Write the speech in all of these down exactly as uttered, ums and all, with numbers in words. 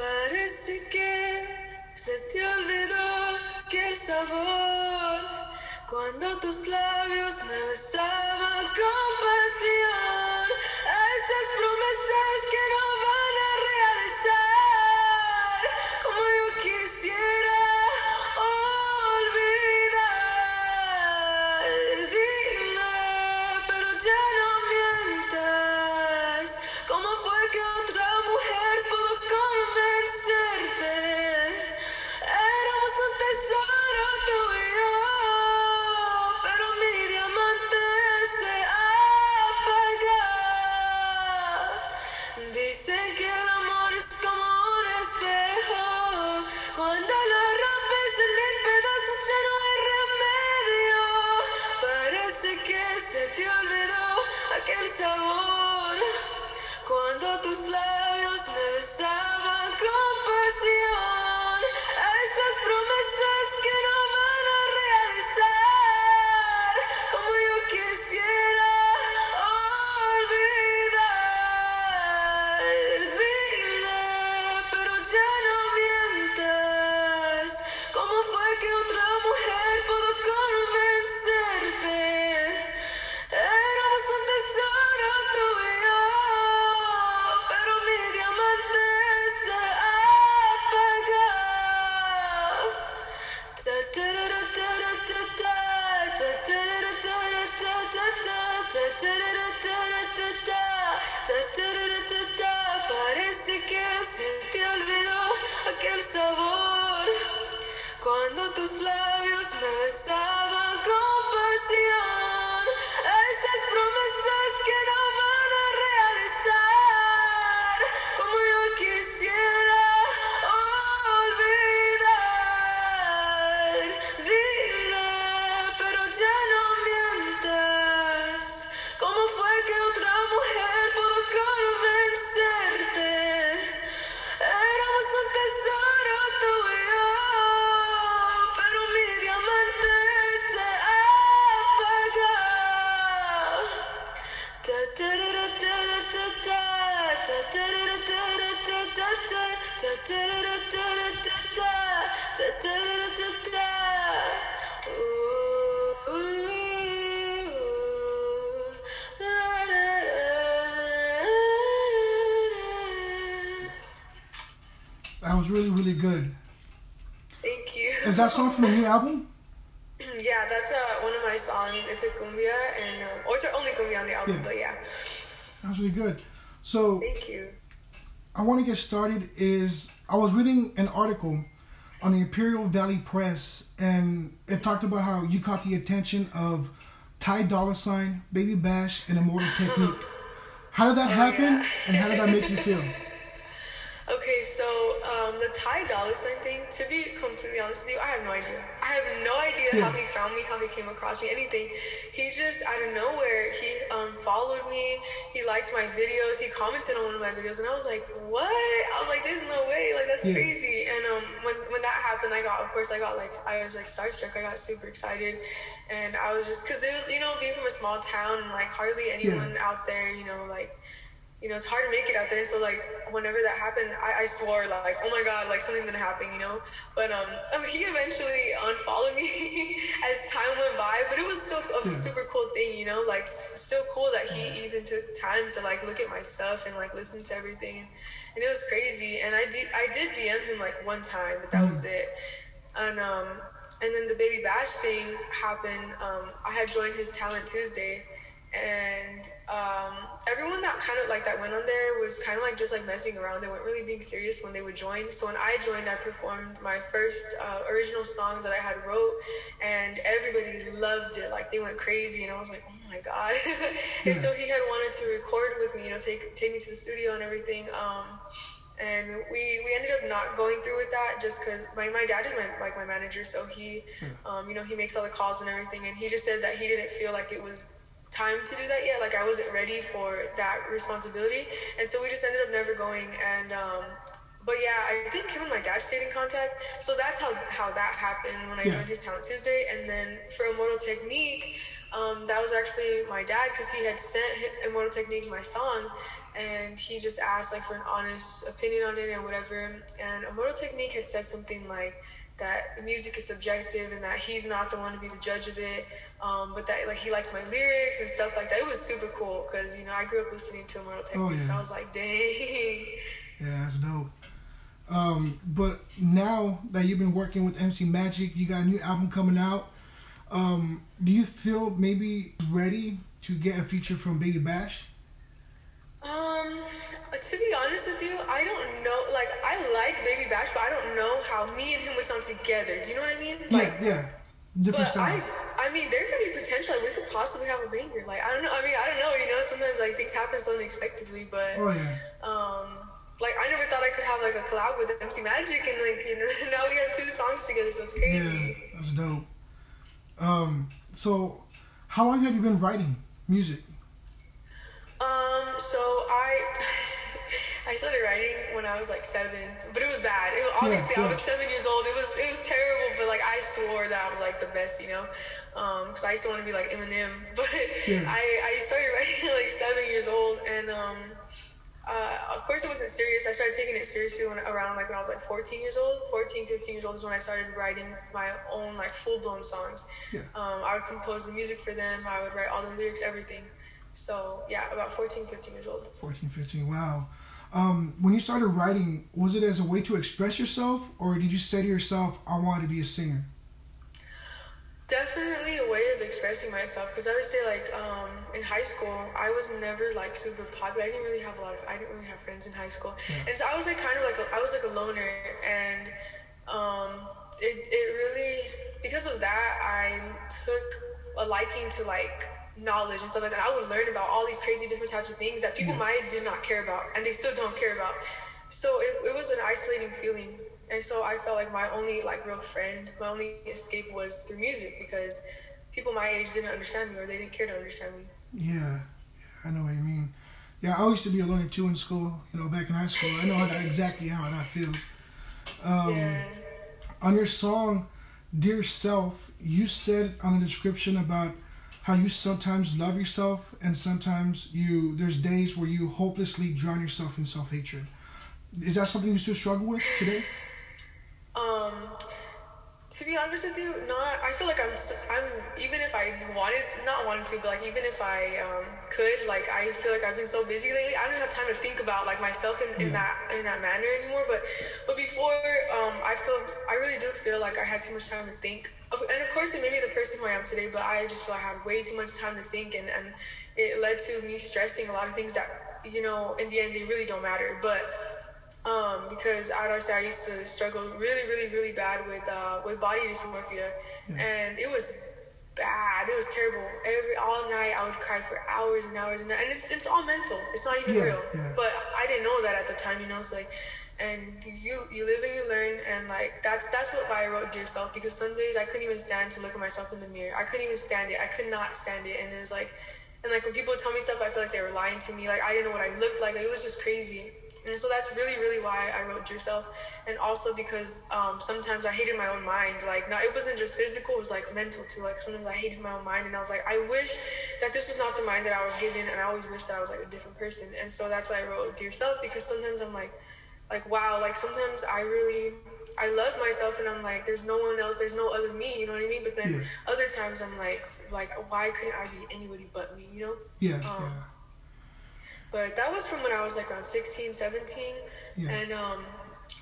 Parece que se te olvidó que el sabor cuando tus labios me besaban con pasión, esas promesas que no van a realizar, como yo quisiera olvidar. Dime, pero ya no mientas, ¿cómo fue que otra mujer pudo convencerte? Éramos un tesoro tuyo. Sabor, cuando tus labios me besaban con pasión, esas promesas que no van a realizar, como yo quisiera olvidar. Dime, pero ya no mientas, ¿cómo fue que otra mujer pudo convencerte? Aquel sabor cuando tus labios me besaban con pasión, esas promesas que no van a realizar, como yo quisiera olvidar. Dime, pero ya no mientas, ¿cómo fue que otra mujer pudo convencerte? Un tesoro tuyo, pero mi diamante se apaga. That was really, really good. Thank you. Is that song from the new album? Yeah, that's uh, one of my songs. It's a cumbia, and um, or it's the only cumbia on the album, yeah. But yeah. That was really good. So thank you. I want to get started. Is I was reading an article on the Imperial Valley Press, and it talked about how you caught the attention of Ty Dolla Sign, Baby Bash, and Immortal Technique. How did that oh, happen, yeah. and how did that make you feel? Okay, so um, the Ty Dolla Sign thing, to be completely honest with you, I have no idea. I have no idea yeah. how he found me, how he came across me, anything. He just, out of nowhere, he um, followed me, he liked my videos, he commented on one of my videos, and I was like, what? I was like, there's no way, like, that's yeah. crazy. And um, when, when that happened, I got, of course, I got, like, I was, like, starstruck, I got super excited, and I was just, because it was, you know, being from a small town, and, like, hardly anyone yeah. out there, you know, like, you know, it's hard to make it out there. So, like, whenever that happened, I, I swore, like, oh, my God, like, something's going to happen, you know? But um, I mean, he eventually unfollowed me as time went by. But it was still a yeah. super cool thing, you know? Like, so cool that he even took time to, like, look at my stuff and, like, listen to everything. And it was crazy. And I did, I did D M him, like, one time, but that mm-hmm. was it. And um, and then the Baby Bash thing happened. Um, I had joined his Talent Tuesday. And um, everyone that kind of like that went on there was kind of like just like messing around. They weren't really being serious when they would join. So when I joined, I performed my first uh, original songs that I had wrote, and everybody loved it. Like they went crazy, and I was like, oh my God. yeah. And so he had wanted to record with me, you know, take take me to the studio and everything. Um, and we, we ended up not going through with that just because my, my dad is my, like my manager, so he, um, you know, he makes all the calls and everything. And he just said that he didn't feel like it was time to do that yet, like I wasn't ready for that responsibility, and so we just ended up never going. And um but yeah, I think him and my dad stayed in contact, so that's how how that happened when I yeah. joined his Talent Tuesday. And then for Immortal Technique, um that was actually my dad, because he had sent Immortal Technique my song, and he just asked like for an honest opinion on it and whatever. And Immortal Technique had said something like that music is subjective and that he's not the one to be the judge of it, um, but that like he liked my lyrics and stuff like that. It was super cool because, you know, I grew up listening to Immortal Technique, oh, yeah. so I was like, dang. Yeah, that's dope. Um, but now that you've been working with M C Magic, you got a new album coming out. Um, do you feel maybe ready to get a feature from Baby Bash? Um, to be honest with you, I don't know. Like, I like Baby Bash, but I don't know how me and him would sound together. Do you know what I mean? Like, yeah, yeah. Different but style. I, I mean, there could be potential. Like, we could possibly have a banger. Like, I don't know. I mean, I don't know. You know, sometimes like things happen so unexpectedly. But, oh, yeah. um, like I never thought I could have like a collab with M C Magic, and like you know, now we have two songs together. So it's crazy. Yeah, that's dope. Um, so how long have you been writing music? Um, so I, I started writing when I was like seven, but it was bad. It was, obviously yeah, yeah. I was seven years old. It was, it was terrible, but like I swore that I was like the best, you know? Um, cause I used to want to be like Eminem, but yeah. I, I started writing at like seven years old. And, um, uh, of course it wasn't serious. I started taking it seriously when around like when I was like fourteen years old, fourteen, fifteen years old is when I started writing my own like full blown songs. Yeah. Um, I would compose the music for them. I would write all the lyrics, everything. So, yeah, about fourteen, fifteen years old. fourteen, fifteen, wow. Um, when you started writing, was it as a way to express yourself, or did you say to yourself, I want to be a singer? Definitely a way of expressing myself, because I would say, like, um, in high school, I was never, like, super popular. I didn't really have a lot of, I didn't really have friends in high school. Yeah. And so I was, like, kind of like, a, I was, like, a loner, and um, it, it really, because of that, I took a liking to, like, knowledge and stuff like that. I would learn about all these crazy different types of things that people yeah. my age did not care about, and they still don't care about. So it, it was an isolating feeling, and so I felt like my only like real friend, my only escape was through music, because people my age didn't understand me, or they didn't care to understand me. Yeah, I know what you mean. Yeah, I used to be a learner too in school, you know, back in high school. I know how that, exactly how that feels. Um, yeah. On your song, Dear Self, you said on the description about how you sometimes love yourself and sometimes you there's days where you hopelessly drown yourself in self-hatred. Is that something you still struggle with today? Um, to be honest with you, not. I feel like I'm. I'm even if I wanted, not wanted to, but like even if I um, could, like I feel like I've been so busy lately. I don't have time to think about like myself in, in yeah. that in that manner anymore. But but before, um, I feel I really do feel like I had too much time to think. And of course, it made me the person who I am today, but I just feel I had way too much time to think, and, and it led to me stressing a lot of things that, you know, in the end, they really don't matter. But um, because I would say I used to struggle really, really, really bad with uh, with body dysmorphia, yeah. and it was bad. It was terrible. Every all night, I would cry for hours and hours, and, and it's it's all mental. It's not even yeah, real. Yeah. But I didn't know that at the time, you know. It's like. And you you live and you learn, and like that's that's what why I wrote Dear Self, because some days I couldn't even stand to look at myself in the mirror. I couldn't even stand it. I could not stand it. And it was like, and like when people would tell me stuff, I feel like they were lying to me. Like I didn't know what I looked like. Like it was just crazy. And so that's really really why I wrote Dear Self. And also because um, sometimes I hated my own mind. Like not it wasn't just physical. It was like mental too. Like sometimes I hated my own mind, and I was like, I wish that this was not the mind that I was given, and I always wish that I was like a different person. And so that's why I wrote Dear Self, because sometimes I'm like. Like, wow, like, sometimes I really, I love myself, and I'm like, there's no one else, there's no other me, you know what I mean? But then yeah. other times I'm like, like, why couldn't I be anybody but me, you know? Yeah. Um, yeah. But that was from when I was, like, around sixteen, seventeen, yeah. and um,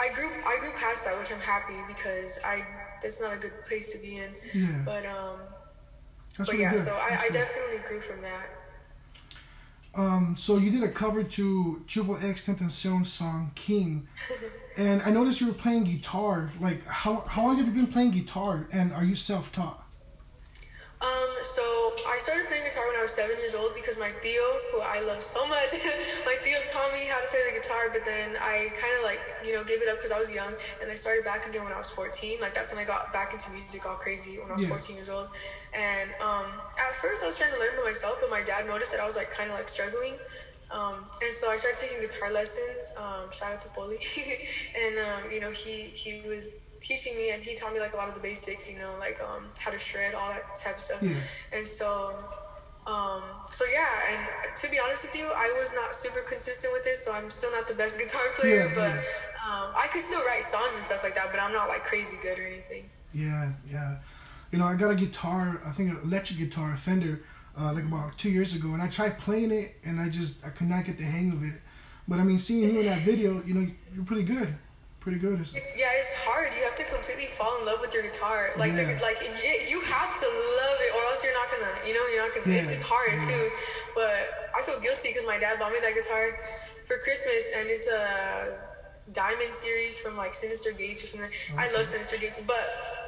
I grew I grew past that, which I'm happy, because I, that's not a good place to be in. Yeah. But, um, that's but really yeah, good. So I, I definitely grew from that. Um, so you did a cover to Triple X Tentacion's song King, and I noticed you were playing guitar. Like, how how long have you been playing guitar, and are you self-taught? Um, so I started playing guitar when I was seven years old, because my Theo, who I love so much, my Theo taught me how to play the guitar. But then I kind of like you know gave it up because I was young, and I started back again when I was fourteen. Like that's when I got back into music all crazy when I was yeah. fourteen years old. And um, at first I was trying to learn by myself, but my dad noticed that I was like kind of like struggling. Um, and so I started taking guitar lessons, um, shout out to Polly, and um, you know, he, he was teaching me, and he taught me like a lot of the basics, you know, like um, how to shred, all that type of stuff. Yeah. And so Um, so yeah, and to be honest with you, I was not super consistent with it, so I'm still not the best guitar player, yeah, but yeah. Um, I could still write songs and stuff like that, but I'm not like crazy good or anything. Yeah, yeah. You know, I got a guitar, I think an electric guitar, a Fender, uh, like about two years ago, and I tried playing it, and I just, I could not get the hang of it. But I mean, seeing you in that video, you know, you're pretty good. Pretty good. It's, it's, yeah, it's hard. You have to completely fall in love with your guitar. Like, yeah. the, like it, you have to love it, or else you're not gonna. You know, you're not gonna. Yeah. It's, it's hard yeah. too. But I feel guilty because my dad bought me that guitar for Christmas, and it's a Diamond series from like Sinister Gates or something. Okay. I love Sinister Gates, but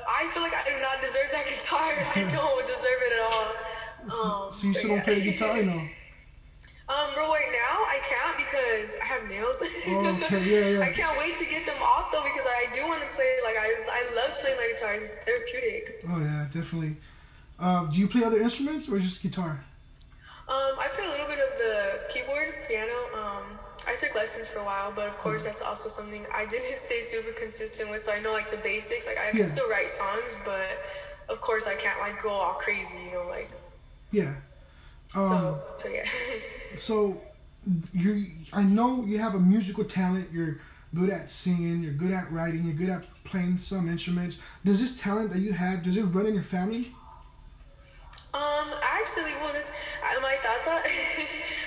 I feel like I do not deserve that guitar. I don't deserve it at all. Um, so you still don't yeah. play the guitar now? Um, bro, right now I can't because I have nails. Okay, yeah, yeah. I can't wait to get them off though, because I do want to play. Like I, I love playing my guitars. It's therapeutic. Oh yeah, definitely. Uh, do you play other instruments or just guitar? Um, I play a little bit of the keyboard, piano. Um, I took lessons for a while, but of course that's also something I didn't stay super consistent with. So I know like the basics. Like I can yeah. still write songs, but of course I can't like go all crazy. You know, like. Yeah. Um, so, so yeah. So, you I know you have a musical talent. You're good at singing. You're good at writing. You're good at playing some instruments. Does this talent that you have, does it run in your family? Um, actually, well, this, my tata,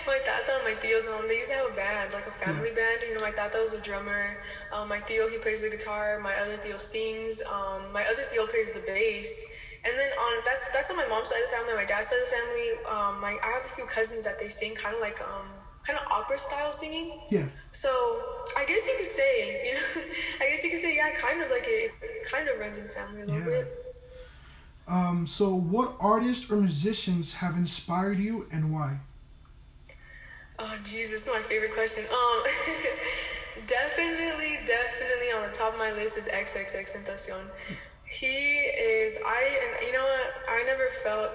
my tata and my tios and all, they used to have a band, like a family yeah. band. You know, my tata was a drummer. Um, my tio, he plays the guitar. My other tio sings. Um, my other tio plays the bass. And then on that's that's on my mom's side of the family, my dad's side of the family. Um, my I have a few cousins that they sing kind of like um kind of opera style singing. Yeah. So I guess you could say, you know, I guess you could say yeah, kind of like it, it kind of runs in the family a little yeah. bit. Um. So what artists or musicians have inspired you and why? Oh Jesus, my favorite question. Um. definitely, definitely on the top of my list is XXXTentacion. He is, I, and you know what, I never felt,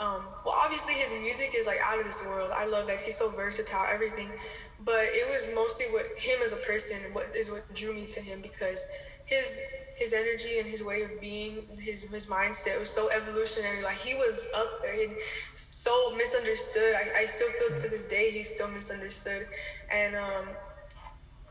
um, well, obviously his music is, like, out of this world. I love that. He's so versatile, everything. But it was mostly what him as a person what is what drew me to him, because his his energy and his way of being, his his mindset was so evolutionary. Like, he was up there and so misunderstood. I, I still feel to this day he's still misunderstood. And, um,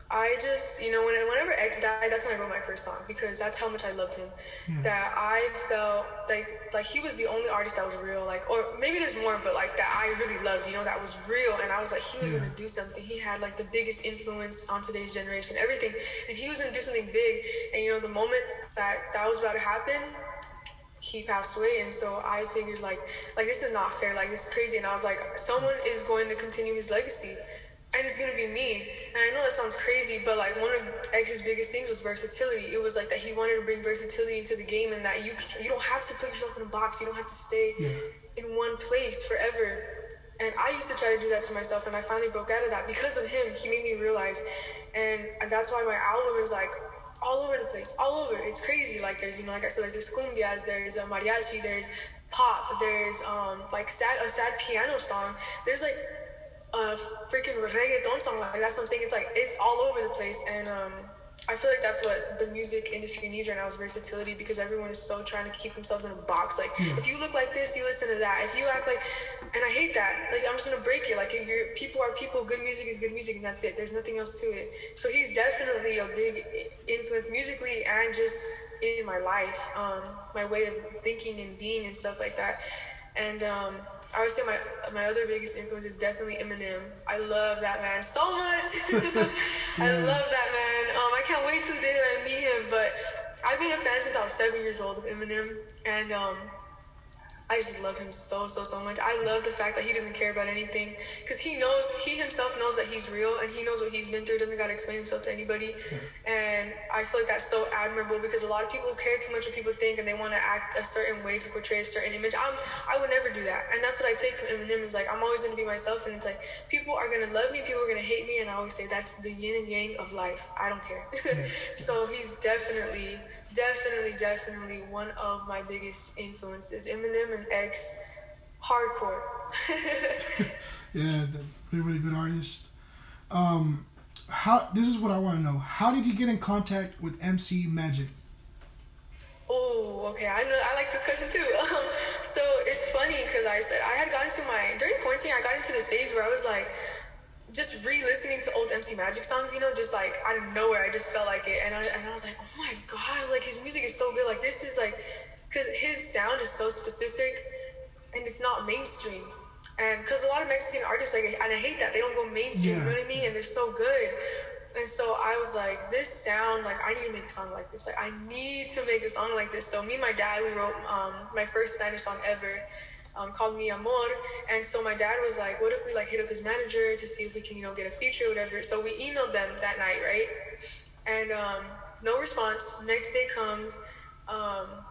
I just, you know, when I, whenever X died, that's when I wrote my first song, because that's how much I loved him. Yeah. That I felt like like he was the only artist that was real, like, or maybe there's more, but like that I really loved, you know, that was real. And I was like, he was yeah. going to do something. He had like the biggest influence on today's generation, everything. And he was going to do something big. And, you know, the moment that that was about to happen, he passed away. And so I figured like, like, this is not fair. Like, this is crazy. And I was like, someone is going to continue his legacy. And it's going to be me. And I know that sounds crazy, but like one of X's biggest things was versatility. It was like that he wanted to bring versatility into the game, and that you you don't have to put yourself in a box. You don't have to stay yeah. in one place forever. And I used to try to do that to myself, and I finally broke out of that because of him. He made me realize, and that's why my album is like all over the place, all over. It's crazy. Like there's, you know, like I said, like there's cumbias, there's uh, mariachi, there's pop, there's um like sad a sad piano song. There's like. Uh, freaking reggaeton song, like that's something. It's like it's all over the place, and um, I feel like that's what the music industry needs right now is versatility, because everyone is so trying to keep themselves in a box. Like yeah. if you look like this, you listen to that. If you act like, and I hate that. Like I'm just gonna break it. Like you're, people are people. Good music is good music, and that's it. There's nothing else to it. So he's definitely a big influence musically and just in my life, um, my way of thinking and being and stuff like that, and. Um, I would say my my other biggest influence is definitely Eminem. I love that man so much. yeah. I love that man. Um, I can't wait till the day that I meet him. But I've been a fan since I was seven years old of Eminem, and um, I just love him so so so much. I love the fact that he doesn't care about anything, because he knows he himself knows that he's real, and he knows what he's been through. Doesn't gotta explain himself to anybody, yeah. and I feel like that's so admirable, because a lot of people care too much what people think, and they want to act a certain way to portray a certain image. I'm I would never do that, and that's what I take from Eminem. Is like I'm always gonna be myself, and it's like people are gonna love me, people are gonna hate me, and I always say that's the yin and yang of life. I don't care. yeah. So he's definitely. Definitely, definitely one of my biggest influences. Eminem and X, hardcore. yeah, the really, really good artist. Um, how? This is what I want to know. How did you get in contact with M C Magic? Oh, okay. I know. I like this question too. Um, so it's funny. funny because I said I had gotten to my during quarantine I got into this phase where I was like just re-listening to old M C Magic songs, you know, just like out of nowhere I just felt like it, and I and I was like, oh my god, I was like, his music is so good, like this is like, because his sound is so specific and it's not mainstream. And because a lot of Mexican artists, like, and I hate that they don't go mainstream, yeah. You know what I mean? And they're so good. And so I was like, this sound, like, I need to make a song like this. Like, I need to make a song like this. So me and my dad, we wrote um, my first Spanish song ever, um, called Mi Amor. And so my dad was like, what if we, like, hit up his manager to see if we can, you know, get a feature or whatever. So we emailed them that night, right? And um, no response. Next day comes. Um,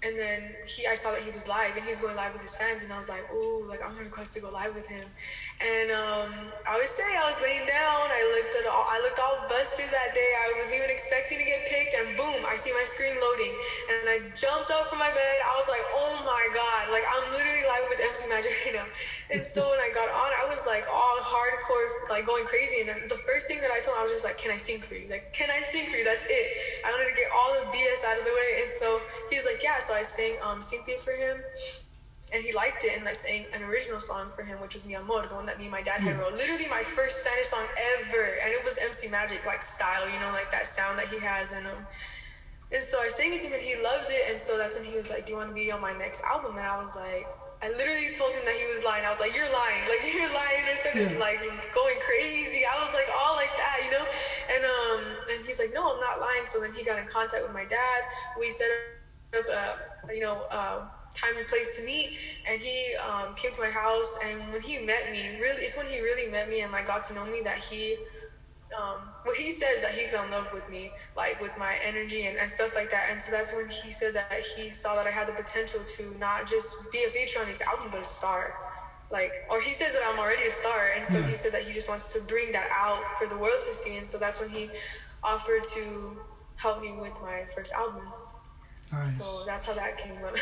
And then he, I saw that he was live, and he was going live with his fans, and I was like, "Ooh, like I'm gonna request to go live with him." And um, I would say I was laying down. I looked at all, I looked all busted that day. I was even expecting to get picked, and boom, I see my screen loading, and I jumped up from my bed. I was like, "Oh my god!" Like I'm literally live with M C Magic right now. And so when I got on, I was like all hardcore, like going crazy. And the first thing that I told him, I was just like, "Can I sing for you? Like, can I sing for you? That's it." I wanted to get all the B S out of the way, and so he's like, "Yeah." So So I sang um, Cynthia for him, and he liked it, and I sang an original song for him, which was Mi Amor, the one that me and my dad had wrote. Literally my first Spanish song ever, and it was M C Magic, like, style, you know, like that sound that he has in him. And so I sang it to him, and he loved it, and so that's when he was like, do you want to be on my next album? And I was like, I literally told him that he was lying. I was like, you're lying, like, you're lying, and I started, like, going crazy. I was like, all like that, you know? And, um, and he's like, no, I'm not lying. So then he got in contact with my dad. We set up Of, uh, you know, uh, time and place to meet, and he um, came to my house, and when he met me, really, it's when he really met me and like got to know me that he, um, well, he says that he fell in love with me, like with my energy and, and stuff like that, and so that's when he said that he saw that I had the potential to not just be a feature on his album, but a star. Like, or he says that I'm already a star, and so he said that he just wants to bring that out for the world to see, and so that's when he offered to help me with my first album. Nice. So that's how that came up.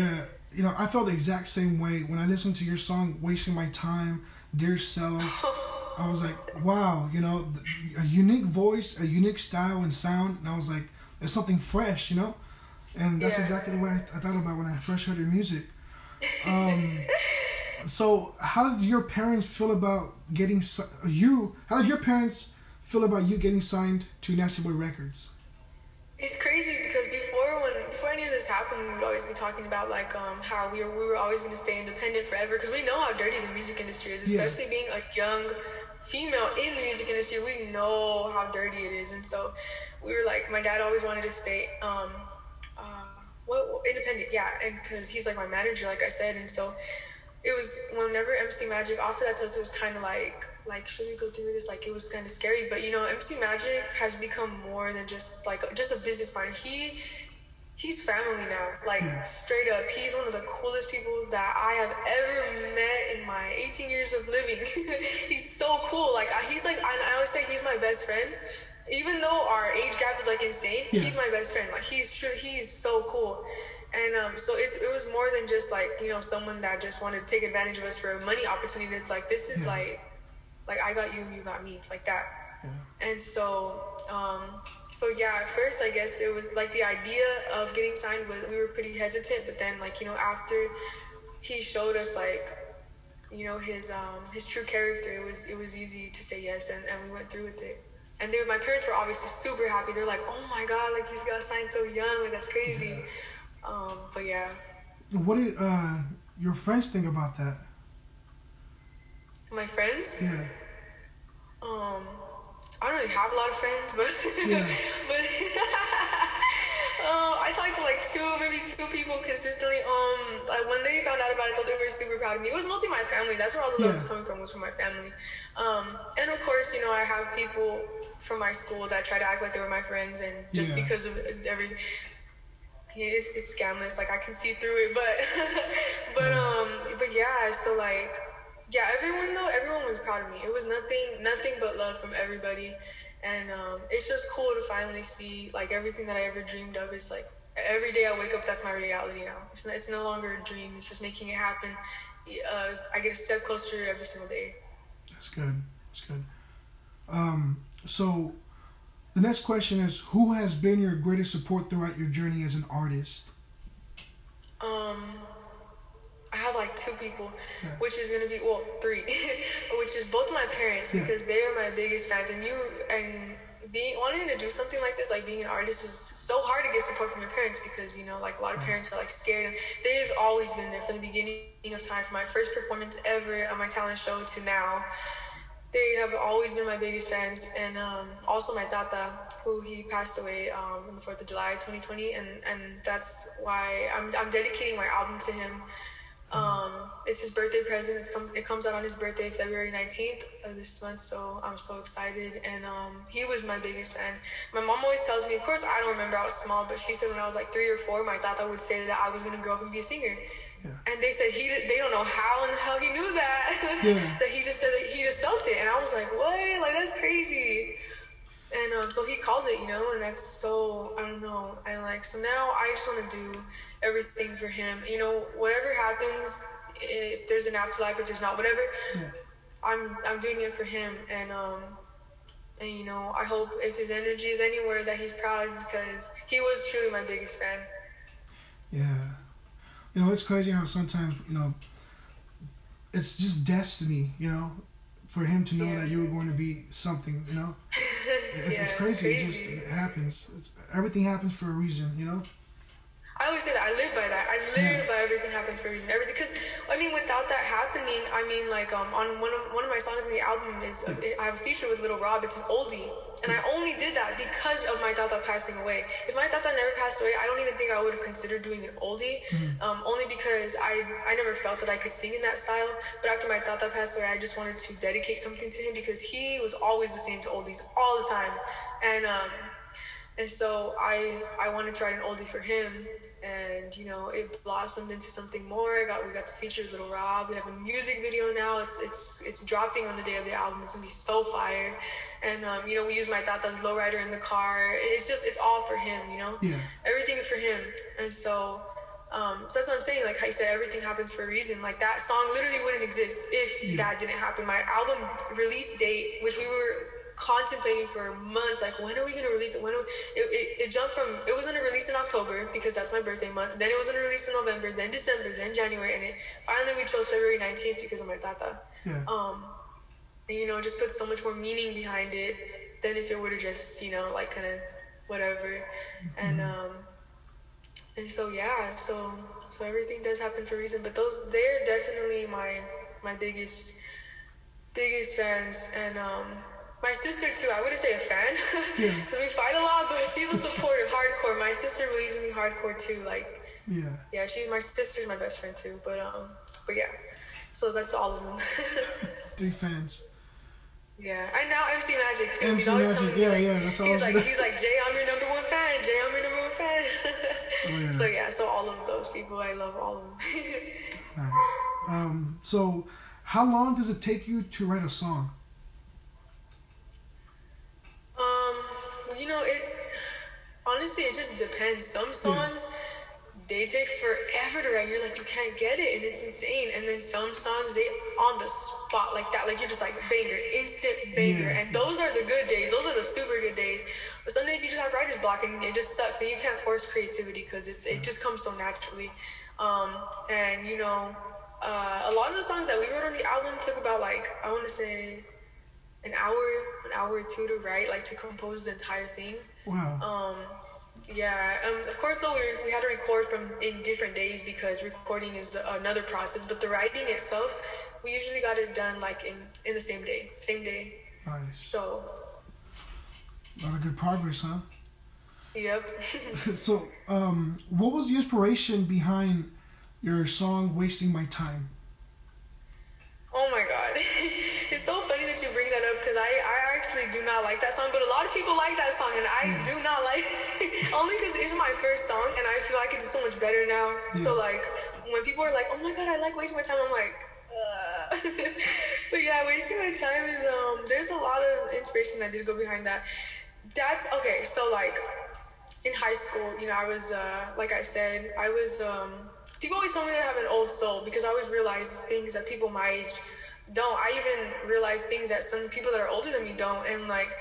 Yeah, you know, I felt the exact same way when I listened to your song, Wasting My Time, Dear Self. I was like, wow, you know, a unique voice, a unique style and sound. And I was like, it's something fresh, you know? And that's yeah. exactly the way I, th- I thought about it when I first heard your music. Um, so how did your parents feel about getting si- you? How did your parents feel about you getting signed to Nasty Boy Records? It's crazy because before when before any of this happened, we would always be talking about like um how we were we were always going to stay independent forever because we know how dirty the music industry is, especially yeah. being a young female in the music industry. We know how dirty it is, and so we were like, my dad always wanted to stay um uh, what independent, yeah, and because he's like my manager, like I said, and so it was whenever M C Magic offered that to us, it was kind of like. Like, should we go through this? Like, it was kind of scary. But, you know, M C Magic has become more than just, like, just a business mind. He, he's family now. Like, yeah. straight up. He's one of the coolest people that I have ever met in my eighteen years of living. He's so cool. Like, he's like, I always say he's my best friend. Even though our age gap is, like, insane, yeah. he's my best friend. Like, he's true. He's so cool. And um, so it's, it was more than just, like, you know, someone that just wanted to take advantage of us for a money opportunity. It's like, this is, yeah. like... Like, I got you, you got me, like that. Yeah. And so, um, so yeah, at first, I guess it was, like, the idea of getting signed, was we were pretty hesitant, but then, like, you know, after he showed us, like, you know, his um, his true character, it was it was easy to say yes, and, and we went through with it. And they, my parents were obviously super happy. They're like, oh, my God, like, you got signed so young, like, that's crazy. Yeah. Um, but, yeah. What did uh, your friends think about that? My friends? Yeah. Um, I don't really have a lot of friends, but yeah. but um, I talked to like two, maybe two people consistently. Um, like when they found out about it, I thought they were super proud of me. It was mostly my family. That's where all the love yeah. was coming from, was from my family. Um, and of course, you know, I have people from my school that try to act like they were my friends, and just yeah. because of every, yeah, it's it's scandalous. Like I can see through it, but but um, but yeah. So like. Yeah, everyone though, everyone was proud of me. It was nothing, nothing but love from everybody, and um, it's just cool to finally see like everything that I ever dreamed of is like every day I wake up, that's my reality now. It's not, it's no longer a dream. It's just making it happen. Uh, I get a step closer every single day. That's good. That's good. Um, so the next question is, who has been your greatest support throughout your journey as an artist? Um. I like two people, yeah. which is gonna be well three, which is both my parents, yeah. because they are my biggest fans. And you and being wanting to do something like this, like being an artist, is so hard to get support from your parents, because you know, like a lot of parents are like scared. They've always been there from the beginning of time, from my first performance ever on my talent show to now. They have always been my biggest fans, and um, also my tata, who he passed away um, on the fourth of July, twenty twenty, and, and that's why I'm I'm dedicating my album to him. Um, it's his birthday present. It's come, it comes out on his birthday, February nineteenth of this month, so I'm so excited. And um, he was my biggest fan. My mom always tells me, of course I don't remember, I was small, but she said when I was like three or four, my tata would say that I was going to grow up and be a singer. And they said he they don't know how in the hell he knew that. Yeah. That he just said that he just felt it, and I was like, what? Like, that's crazy. And um, so he called it, you know. And that's so I don't know. And like, so now I just want to do everything for him, you know. Whatever happens, if there's an afterlife, if there's not, whatever, yeah. I'm I'm doing it for him. And um, and you know, I hope if his energy is anywhere that he's proud, because he was truly my biggest fan. Yeah. You know, it's crazy how sometimes, you know, it's just destiny, you know, for him to know yeah. that you were going to be something, you know. It's, yeah, it's, crazy. it's crazy. It just it happens. It's, everything happens for a reason, you know. I always say that. I live by that. I live yeah. by everything happens for a reason. Everything, because, I mean, without that happening, I mean, like, um, on one of, one of my songs in the album is, I have a feature with Lil Rob. It's an oldie. And I only did that because of my tata passing away. If my tata never passed away, I don't even think I would have considered doing an oldie, mm-hmm. um, only because I, I never felt that I could sing in that style. But after my tata passed away, I just wanted to dedicate something to him, because he was always listening to oldies all the time. And, um, and so I, I wanted to write an oldie for him. And, you know, it blossomed into something more. I got, we got the features, Lil Rob. We have a music video now. It's it's it's dropping on the day of the album. It's going to be so fire. And, um, you know, we use my tata's lowrider in the car. It's just, it's all for him, you know? Yeah. Everything's for him. And so, um, so that's what I'm saying. Like how you said, everything happens for a reason. Like that song literally wouldn't exist if yeah. that didn't happen. My album release date, which we were contemplating for months, like when are we going to release it, when are we, it, it, it jumped from, it was going to release in October because that's my birthday month, then it was going to release in November, then December, then January, and it finally we chose February nineteenth because of my tata. Yeah. Um and, you know, just put so much more meaning behind it than if it were to just, you know, like kind of whatever. Mm-hmm. And um and so yeah, so so everything does happen for a reason, but those, they're definitely my my biggest biggest fans. And um my sister, too, I wouldn't say a fan, because yeah. we fight a lot, but she's a supporter, hardcore. My sister believes in me hardcore, too. Like, yeah, yeah, she's my sister's my best friend, too. But, um, but yeah, so that's all of them. Three fans. Yeah, and now M C Magic, too. M C he's always Magic. telling me, yeah, like, yeah, that's he's, like, he's like, Jay, I'm your number one fan. Jay, I'm your number one fan. Oh, yeah. So, yeah, so all of those people, I love all of them. Nice. Um, so, how long does it take you to write a song? Um, you know, it honestly, it just depends. Some songs, they take forever to write. You're like, you can't get it, and it's insane. And then some songs, they on the spot like that. Like, you're just like, banger, instant banger. Yeah. And those are the good days. Those are the super good days. But some days you just have writer's block, and it just sucks. And you can't force creativity, because it's it just comes so naturally. Um, and, you know, uh, a lot of the songs that we wrote on the album took about, like, I want to say... an hour, an hour or two to write, like to compose the entire thing. Wow. Um, yeah. Um, of course, though, we, we had to record from in different days because recording is the, another process. But the writing itself, we usually got it done like in, in the same day, same day. Nice. So. A lot of good progress, huh? Yep. So, um, what was the inspiration behind your song "Wasting My Time"? Oh my God. It's so funny that you bring that up, because I, I actually do not like that song, but a lot of people like that song, and I do not like it, only because it's my first song, and I feel I can do so much better now. Yeah. So, like, when people are like, oh my God, I like Wasting My Time, I'm like, uh. But yeah, Wasting My Time is, um, there's a lot of inspiration that did go behind that. That's, okay, so, like, in high school, you know, I was, uh, like I said, I was, um, people always tell me that I have an old soul, because I always realize things that people my age don't. I even realize things that some people that are older than me don't. And, like,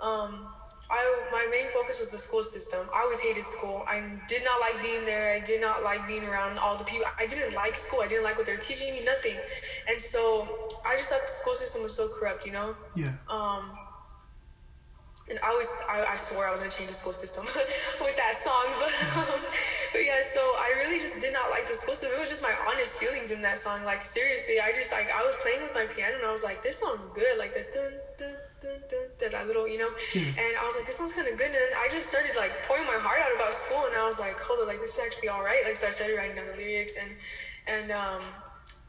um, I, my main focus was the school system. I always hated school. I did not like being there. I did not like being around all the people. I didn't like school. I didn't like what they were teaching me, nothing. And so I just thought the school system was so corrupt, you know? Yeah. Um, and I always, I, I swore I was going to change the school system with that song. But, um, but yeah, so I really just did not like the school system. It was just my honest feelings in that song. Like, seriously, I just, like, I was playing with my piano and I was like, this song's good. Like, the dun, dun. Dun, dun, dun, that little, you know, mm-hmm. and I was like, this sounds kind of good. And then I just started like pouring my heart out about school, and I was like, hold on, like this is actually all right. Like, so I started writing down the lyrics, and and um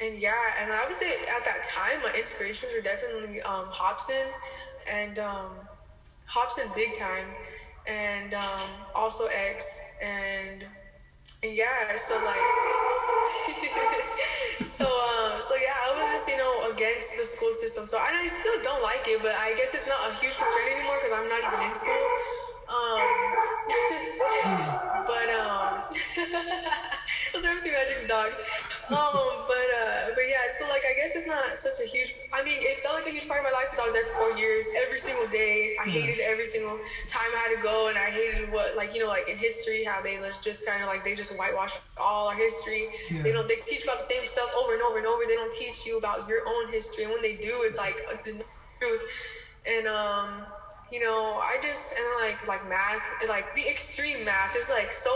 and yeah, and I would say at that time my inspirations were definitely um Hobson and um Hobson big time, and um also X, and, and yeah, so like. So, um, so yeah, I was just, you know, against the school system. So, and I still don't like it, but I guess it's not a huge concern anymore because I'm not even in school. Um, but, um, those are M C Magic's dogs. Um, but, uh, but yeah, so, like, I guess it's not such a huge, I mean, it felt like a huge part of my life because I was there for four years, every single day. I hated every single time I had to go, and I hated what, like, you know, like, in history, how they just kind of, like, they just whitewash all our history. Yeah. They don't, they teach about the same stuff over and over and over. They don't teach you about your own history, and when they do, it's, like, the truth. And, um... you know, I just, and like, like math, like the extreme math is like so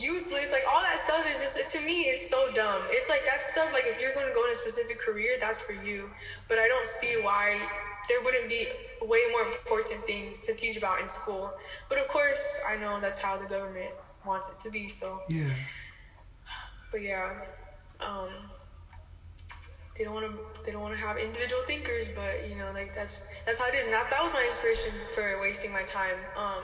useless. Like all that stuff is just, it, to me, it's so dumb. It's like that stuff, like if you're going to go in a specific career, that's for you. But I don't see why there wouldn't be way more important things to teach about in school. But of course, I know that's how the government wants it to be, so. Yeah. But yeah, um, they don't want to, they don't want to have individual thinkers, but you know, like that's, that's how it is. And that, that was my inspiration for wasting my time. Um,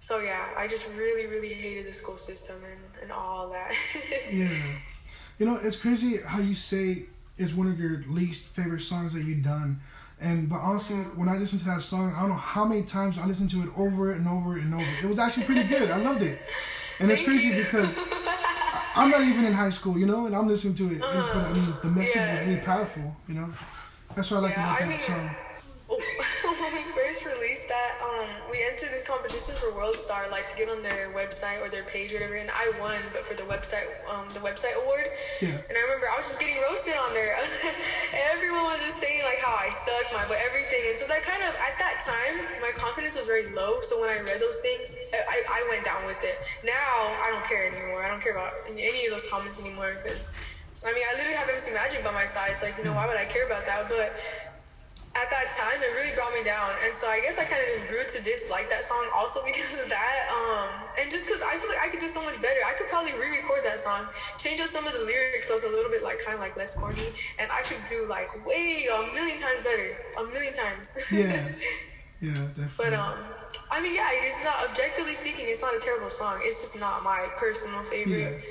so yeah, I just really, really hated the school system and, and all that. Yeah. You know, it's crazy how you say it's one of your least favorite songs that you've done. And, but honestly, when I listened to that song, I don't know how many times I listened to it over and over and over. It was actually pretty good. I loved it. And it's crazy because I'm not even in high school, you know, and I'm listening to it. Uh, but, I mean, the message yeah. was really powerful, you know. That's why I like yeah, about I that mean, song. When we first released that, um, we entered this competition for World Star, like to get on their website or their page or whatever, and I won, but for the website, um, the website award. Yeah. And I remember I was just getting roasted on there. Everyone was just saying like how I suck, my but everything, and so that kind of at that time my confidence was very low. So when I read those things, I I went down with it. Now I don't care anymore. I don't care about any of those comments anymore because, I mean, I literally have M C Magic by my side. It's like, you know, why would I care about that? But at that time, it really brought me down, and so I guess I kind of just grew to dislike that song also because of that, um, and just because I feel like I could do so much better. I could probably re-record that song, change up some of the lyrics so it's a little bit like kind of like less corny, and I could do like way a million times better, a million times. Yeah, yeah, definitely. But um, I mean, yeah, it's not, objectively speaking, it's not a terrible song. It's just not my personal favorite. Yeah.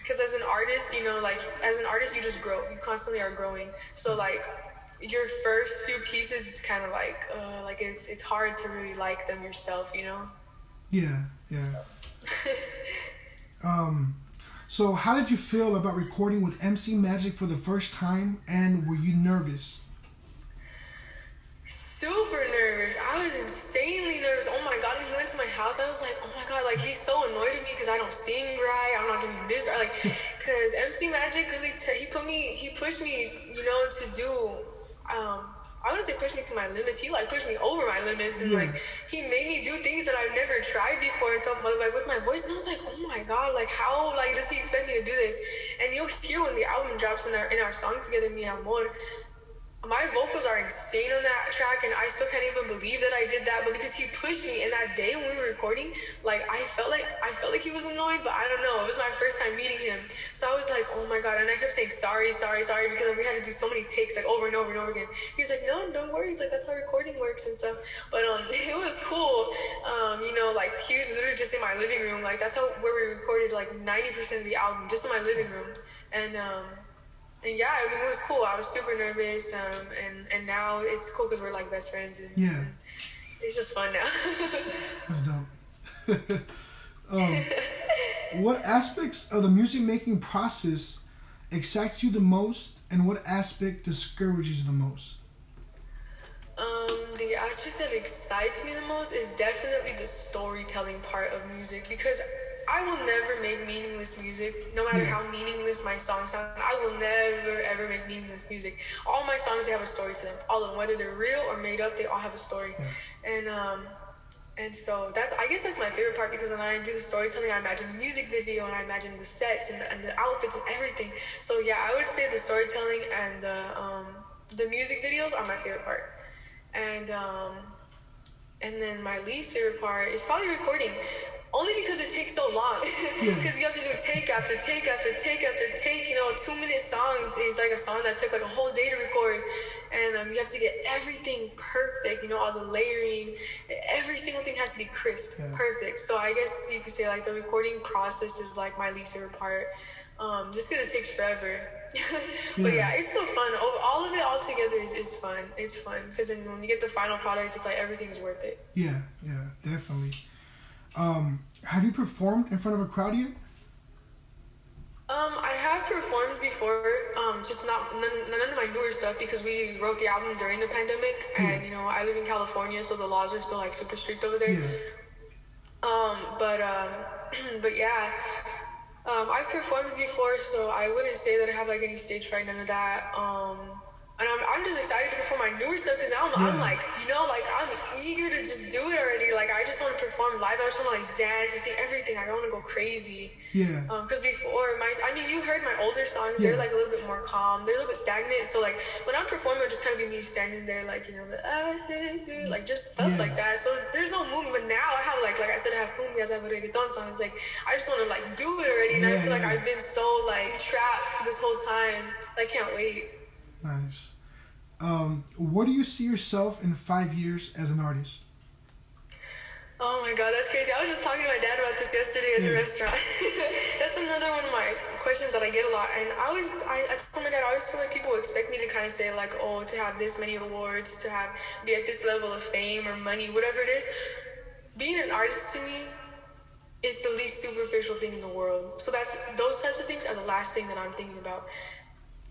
Because as an artist, you know, like as an artist, you just grow. You constantly are growing. So like, your first few pieces, it's kind of like, uh, like it's it's hard to really like them yourself, you know? Yeah, yeah. So. um, so how did you feel about recording with M C Magic for the first time, and were you nervous? Super nervous. I was insanely nervous. Oh my god, when he went to my house, I was like, oh my god, like he's so annoyed at me because I don't sing right, I'm not doing this right, like, because M C Magic really, t- he put me, he pushed me, you know, to do, Um, I wouldn't say push me to my limits. He like pushed me over my limits, and yeah. like he made me do things that I've never tried before and stuff like with my voice. And I was like, oh my god, like how like does he expect me to do this? And you'll hear when the album drops in our in our song together, Mi Amor. My vocals are insane on that track, and I still can't even believe that I did that. But because he pushed me, and that day when we were recording, like I felt like I felt like he was annoyed, but I don't know. It was my first time meeting him, so I was like, oh my god! And I kept saying sorry, sorry, sorry, because we had to do so many takes, like over and over and over again. He's like, no, don't worry. He's like, that's how recording works and stuff. But um, it was cool. Um, you know, like he was literally just in my living room. Like that's how where we recorded like ninety percent of the album, just in my living room, and um. And yeah, I mean, it was cool. I was super nervous, um, and, and now it's cool because we're like best friends. And, yeah. And it's just fun now. That's dope. um, what aspects of the music-making process excites you the most, and what aspect discourages you the most? Um, the aspect that excites me the most is definitely the storytelling part of music, because I will never make meaningless music, no matter how meaningless my songs sound. I will never, ever make meaningless music. All my songs, they have a story to them. All of them, whether they're real or made up, they all have a story. And um, and so that's, I guess that's my favorite part, because when I do the storytelling, I imagine the music video, and I imagine the sets and the, and the outfits and everything. So yeah, I would say the storytelling and the um, the music videos are my favorite part. And um, and then my least favorite part is probably recording. Only because it takes so long. Because you have to do take after take after take after take. You know, a two-minute song is like a song that took like a whole day to record. And um, you have to get everything perfect. You know, all the layering. Every single thing has to be crisp, yeah. perfect. So I guess you could say like the recording process is like my least favorite part. Um, just because it takes forever. But yeah. yeah, it's so fun. All of it all together is it's fun. It's fun. Because then when you get the final product, it's like everything's worth it. Yeah, yeah, definitely. Um, have you performed in front of a crowd yet? Um, I have performed before, um, just not none, none of my newer stuff, because we wrote the album during the pandemic, yeah. and, you know, I live in California, so the laws are still, like, super strict over there. Yeah. Um, but, um, but, yeah, um, I've performed before, so I wouldn't say that I have, like, any stage fright, none of that, um, and I'm, I'm just excited to perform my newer stuff, because now I'm, yeah. I'm like, you know, like, I'm eager to just do it already. Like, I just want to perform live. I just want to, like, dance and sing everything. I don't want to go crazy. Yeah. Um, because before, my, I mean, you heard my older songs. Yeah. They're, like, a little bit more calm. They're a little bit stagnant. So, like, when I'm performing, it'll just kind of be me standing there, like, you know, the, uh, like, just stuff yeah. like that. So, there's no movement. But now I have, like, like I said, I have cumbias, I have reggaeton songs. Like, I just want to, like, do it already. And yeah, I feel yeah. like I've been so, like, trapped this whole time. I can't wait. Nice. Um, what do you see yourself in five years as an artist? Oh my God, that's crazy. I was just talking to my dad about this yesterday at yeah. the restaurant. That's another one of my questions that I get a lot. And I always, I, I told my dad, I always feel like people expect me to kind of say like, oh, to have this many awards, to have, be at this level of fame or money, whatever it is. Being an artist to me, is the least superficial thing in the world. So that's, those types of things are the last thing that I'm thinking about.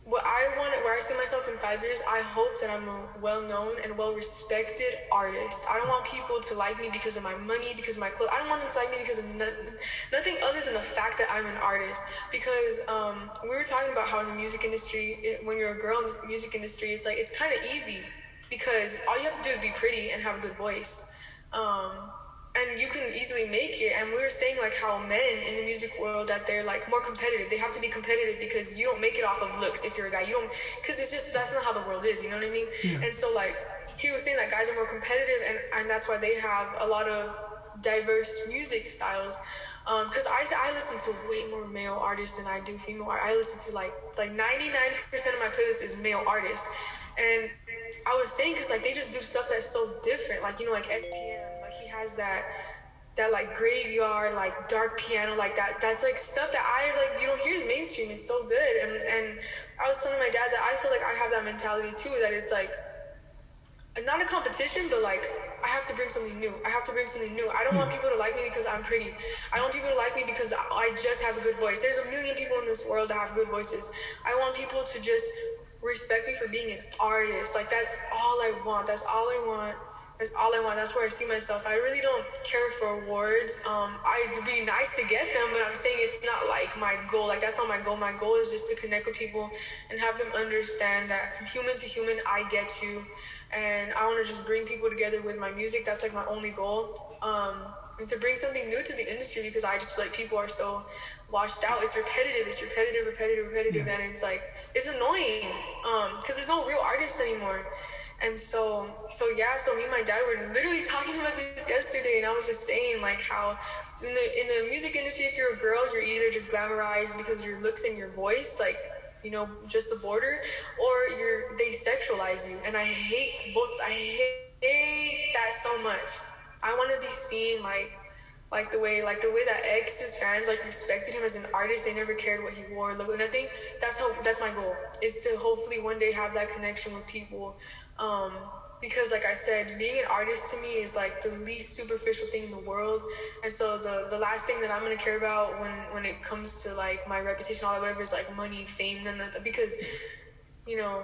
What I want, where I see myself in five years, I hope that I'm a well-known and well-respected artist. I don't want people to like me because of my money, because of my clothes. I don't want them to like me because of nothing, nothing other than the fact that I'm an artist. Because um, we were talking about how in the music industry, it, when you're a girl in the music industry, it's like, it's kind of easy because all you have to do is be pretty and have a good voice. Um, And you can easily make it. And we were saying like how men in the music world, that they're like more competitive. They have to be competitive because you don't make it off of looks if you're a guy. You don't, because it's just, that's not how the world is. You know what I mean? Yeah. And so like he was saying that guys are more competitive, and, and that's why they have a lot of diverse music styles. Um, because I, I listen to way more male artists than I do female artists. I listen to like like ninety-nine percent of my playlist is male artists. And I was saying, because like they just do stuff that's so different. Like, you know, like S P M. He has that that like graveyard, like dark piano, like that that's like stuff that I like, you don't hear is mainstream. It's so good. And and I was telling my dad that I feel like I have that mentality too, that it's like not a competition, but like I have to bring something new. I have to bring something new. I don't want people to like me because I'm pretty. I don't want people to like me because I just have a good voice. There's a million people in this world that have good voices. I want people to just respect me for being an artist. Like that's all I want. That's all I want. That's all I want. That's where I see myself. I really don't care for awards. Um, I'd be nice to get them, but I'm saying it's not like my goal. Like, that's not my goal. My goal is just to connect with people and have them understand that from human to human, I get you. And I want to just bring people together with my music. That's like my only goal. Um, and to bring something new to the industry, because I just feel like people are so washed out. It's repetitive. It's repetitive, repetitive, repetitive. Yeah. And it's like, it's annoying. Um, because there's no real artists anymore. And so, so yeah, so me and my dad were literally talking about this yesterday, and I was just saying like how in the in the music industry, if you're a girl, you're either just glamorized because of your looks and your voice, like, you know, just the border, or you're, they sexualize you. And I hate both. I hate, hate that so much. I want to be seen like, like the way, like the way that X's fans like respected him as an artist. They never cared what he wore, looked, nothing. That's how, that's my goal, is to hopefully one day have that connection with people. Um, because like I said, being an artist to me is like the least superficial thing in the world. And so the, the last thing that I'm going to care about when, when it comes to like my reputation, all that, whatever, is like money, fame, none of that, because, you know,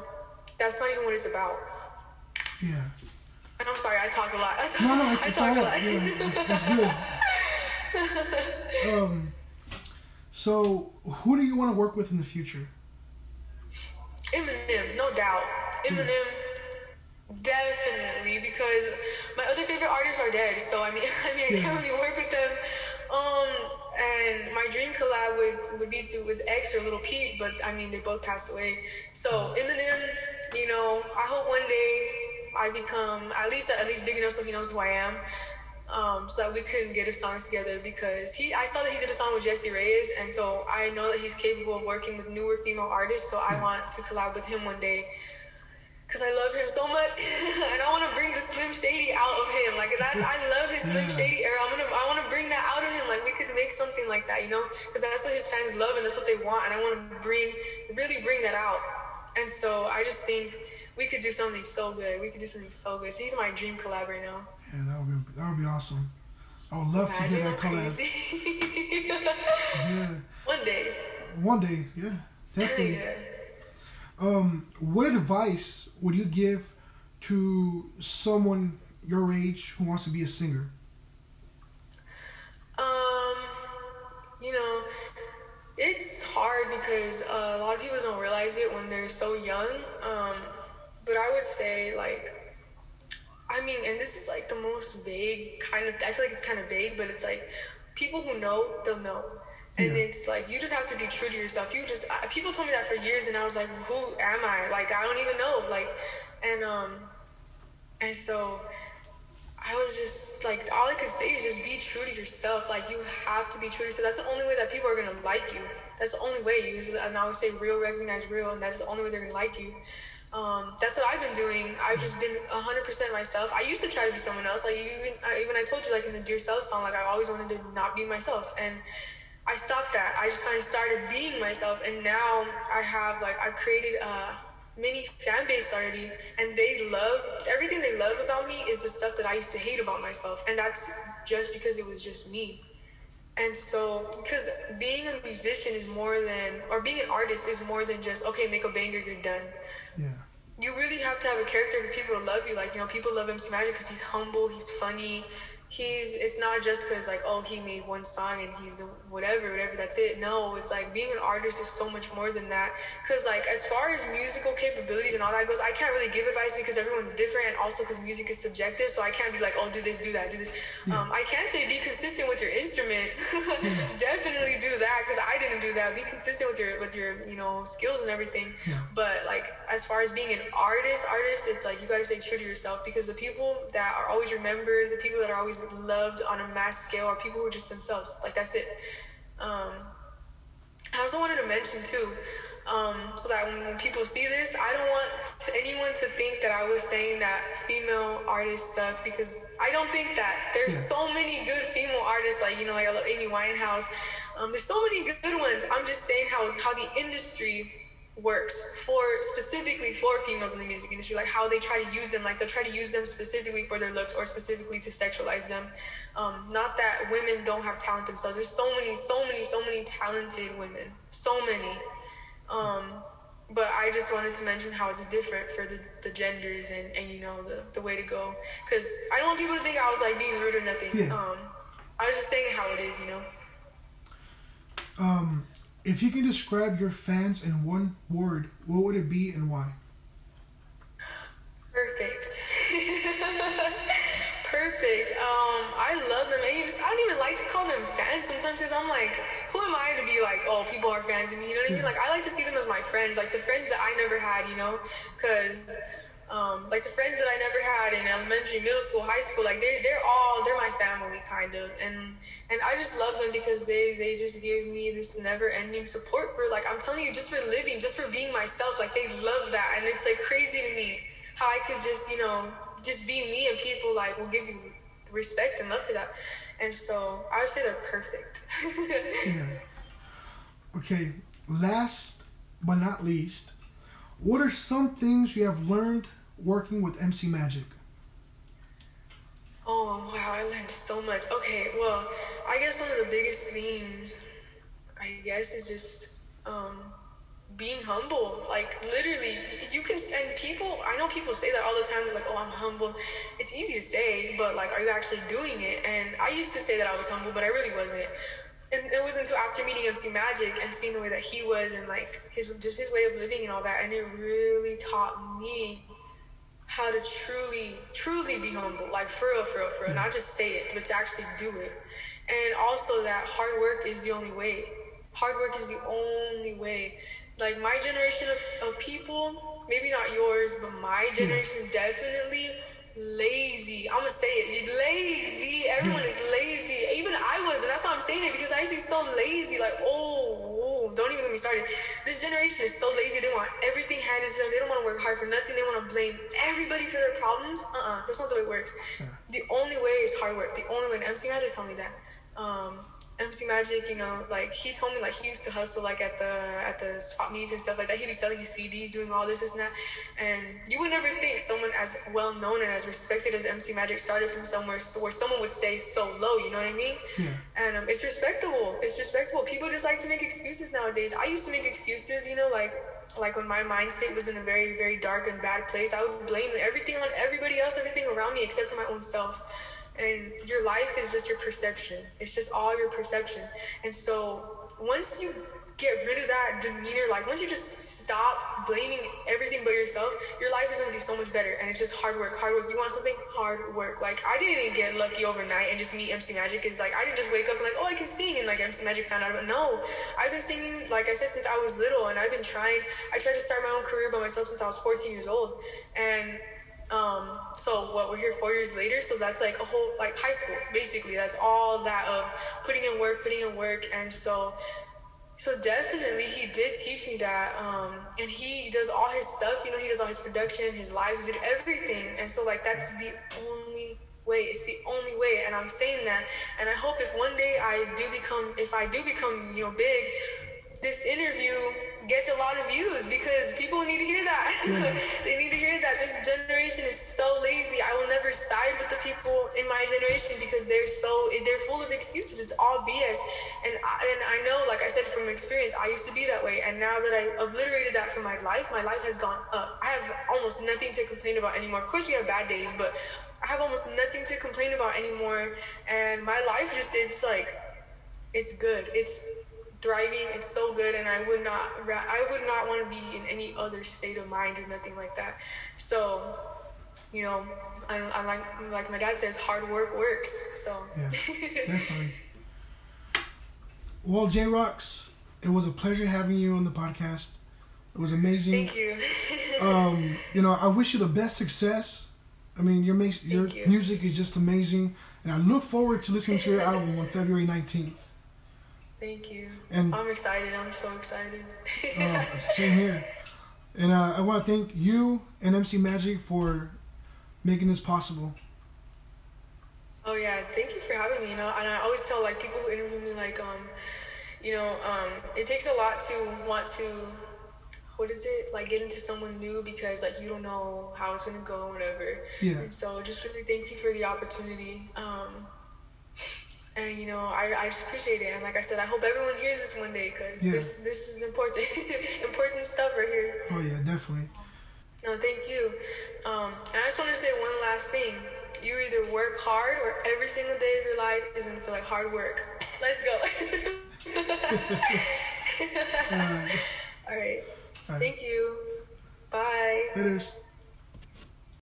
that's not even what it's about. Yeah. I'm sorry, I talk a lot. I talk, no, no, it's, I talk a lot. Yeah, it's, it's good. um, so, who do you want to work with in the future? Eminem, no doubt. Eminem. Definitely, because my other favorite artists are dead, so I mean, I mean, I yeah. can't really work with them. Um, and my dream collab would, would be to with X or Lil Pete, but I mean, they both passed away. So Eminem, you know, I hope one day I become at least at least big enough so he knows who I am, um, so that we can get a song together. Because he, I saw that he did a song with Jesse Reyes, and so I know that he's capable of working with newer female artists. So I want to collab with him one day. Because I love him so much, and I want to bring the Slim Shady out of him. Like, that's, I love his Slim Shady era. I'm gonna, I want to bring that out of him. Like, we could make something like that, you know? Because that's what his fans love, and that's what they want. And I want to bring, really bring that out. And so I just think we could do something so good. We could do something so good. So he's my dream collab right now. Yeah, that would be, that would be awesome. I would love Magic to do that collab. Yeah. One day. One day, yeah. Definitely. Yeah. Um, what advice would you give to someone your age who wants to be a singer? Um, you know, it's hard because uh, a lot of people don't realize it when they're so young. Um, but I would say, like, I mean, and this is like the most vague kind of, I feel like it's kind of vague, but it's like people who know, they'll know. And yeah. It's like, you just have to be true to yourself. You just, I, people told me that for years, and I was like, who am I? Like, I don't even know. Like, and, um, and so I was just like, all I could say is just be true to yourself. Like, you have to be true to yourself. That's the only way that people are going to like you. That's the only way. You, and I always say real, recognize real. And that's the only way they're going to like you. Um, that's what I've been doing. I've just been one hundred percent myself. I used to try to be someone else. Like, even I, even I told you, like, in the Dear Self song, like, I always wanted to not be myself. And I stopped that. I just finally started being myself, and now I have, like, I've created a mini fan base already, and they love, everything they love about me is the stuff that I used to hate about myself, and that's just because it was just me. And so, because being a musician is more than, or being an artist is more than just, okay, make a banger, you're done. Yeah. You really have to have a character for people to love you. Like, you know, people love M C Magic because he's humble, he's funny. He's, it's not just because, like, oh, he made one song and he's whatever, whatever, that's it. No, it's like being an artist is so much more than that. Because, like, as far as musical capabilities and all that goes, I can't really give advice because everyone's different, and also because music is subjective. So I can't be like, oh, do this, do that, do this. Yeah. Um, I can say be consistent with your instruments. Yeah. Definitely do that, because I didn't do that. Be consistent with your, with your, you know, skills and everything. Yeah. But, like, as far as being an artist, artist, it's like you got to stay true to yourself, because the people that are always remembered, the people that are always loved on a mass scale or people who are just themselves. Like, that's it. Um, I also wanted to mention too, um, so that when, when people see this, I don't want to, anyone to think that I was saying that female artists suck, because I don't think that. There's so many good female artists, like, you know, like, I love Amy Winehouse. Um, there's so many good ones. I'm just saying how, how the industry works for, specifically for females in the music industry, like how they try to use them, like they'll try to use them specifically for their looks or specifically to sexualize them. Um, not that women don't have talent themselves. There's so many, so many, so many talented women, so many. Um, but I just wanted to mention how it's different for the, the genders and, and, you know, the, the way to go. Cause I don't want people to think I was like being rude or nothing. Yeah. Um, I was just saying how it is, you know? Um, If you can describe your fans in one word, what would it be and why? Perfect. Perfect. Um, I love them. And you just, I don't even like to call them fans sometimes, because I'm like, who am I to be like, oh, people are fans of me, you know what I mean? Yeah. Like, I like to see them as my friends, like the friends that I never had, you know? Because... Um, like the friends that I never had in elementary, middle school, high school, like they, they're all, they're my family kind of. And, and I just love them because they, they just give me this never ending support for, like, I'm telling you, just for living, just for being myself. Like, they love that. And it's like crazy to me how I could just, you know, just be me, and people like will give you respect and love for that. And so I would say they're perfect. Yeah. Okay. Last but not least, what are some things you have learned working with M C Magic? Oh, wow, I learned so much. Okay, well, I guess one of the biggest themes, I guess, is just um, being humble. Like, literally, you can, and people, I know people say that all the time. They're like, oh, I'm humble. It's easy to say, but, like, are you actually doing it? And I used to say that I was humble, but I really wasn't. And it was until after meeting M C Magic and seeing the way that he was and, like, his just his way of living and all that, and it really taught me how to truly, truly be humble. Like, for real, for real, for real. Not just say it, but to actually do it. And also that hard work is the only way. Hard work is the only way. Like, my generation of, of people, maybe not yours, but my generation mm. definitely lazy. I'm going to say it. Lazy. Everyone is lazy. Even I was, and that's why I'm saying it, because I used to be so lazy. Like, oh, oh, don't even get me started. This generation is so lazy. They want everything handed to them. They don't want to work hard for nothing. They want to blame everybody for their problems. Uh-uh. That's not the way it works. The only way is hard work. The only way. And M C Magic told me that. Um, M C Magic, you know, like, he told me, like, he used to hustle, like, at the at the swap meets and stuff like that. He'd be selling his C Ds, doing all this, this, and that. And you would never think someone as well-known and as respected as M C Magic started from somewhere so, where someone would say so low, you know what I mean? Yeah. And um, it's respectable. It's respectable. People just like to make excuses nowadays. I used to make excuses, you know, like, like when my mind state was in a very, very dark and bad place, I would blame everything on everybody else, everything around me except for my own self. And your life is just your perception. It's just all your perception. And so once you get rid of that demeanor, like, once you just stop blaming everything but yourself, your life is going to be so much better. And it's just hard work, hard work. You want something? Hard work. Like, I didn't even get lucky overnight and just meet M C Magic. Is like, I didn't just wake up and like, oh, I can sing. And like, M C Magic found out about, no, I've been singing, like I said, since I was little. And I've been trying, I tried to start my own career by myself since I was fourteen years old. And Um, so what, we're here four years later, so that's like a whole, like, high school, basically. That's all that of putting in work, putting in work. And so, so definitely he did teach me that, um, and he does all his stuff, you know, he does all his production, his lives, he did everything. And so, like, that's the only way, it's the only way. And I'm saying that, and I hope if one day I do become, if I do become, you know, big, this interview gets a lot of views because people need to hear that. Yeah. They need to hear that. This generation is so lazy. I will never side with the people in my generation because they're so, they're full of excuses. It's all B S. And I, and I know, like I said, from experience, I used to be that way. And now that I obliterated that from my life, my life has gone up. I have almost nothing to complain about anymore. Of course, you have bad days, but I have almost nothing to complain about anymore. And my life just, it's like, it's good. It's thriving. It's so good, and I would not I would not want to be in any other state of mind or nothing like that. So, you know, I, I like like my dad says, hard work works. So yeah, definitely. Well, J-Rox, it was a pleasure having you on the podcast. It was amazing. Thank you. um, you know, I wish you the best success. I mean, your ma- your you. music is just amazing, and I look forward to listening to your album on February nineteenth. Thank you. And I'm excited. I'm so excited. uh, same here. And uh, I want to thank you and M C Magic for making this possible. Oh, yeah. Thank you for having me. You know, and I always tell, like, people who interview me, like, um, you know, um, it takes a lot to want to... what is it, like, get into someone new because, like, you don't know how it's going to go, whatever. Yeah. And so just really thank you for the opportunity. Um... And, you know, I, I just appreciate it. And like I said, I hope everyone hears this one day because yeah. this this is important, important stuff right here. Oh, yeah, definitely. No, thank you. Um, and I just wanted to say one last thing. You either work hard or every single day of your life is going to feel like hard work. Let's go. All right. All right. All right. Thank you. Bye. Later.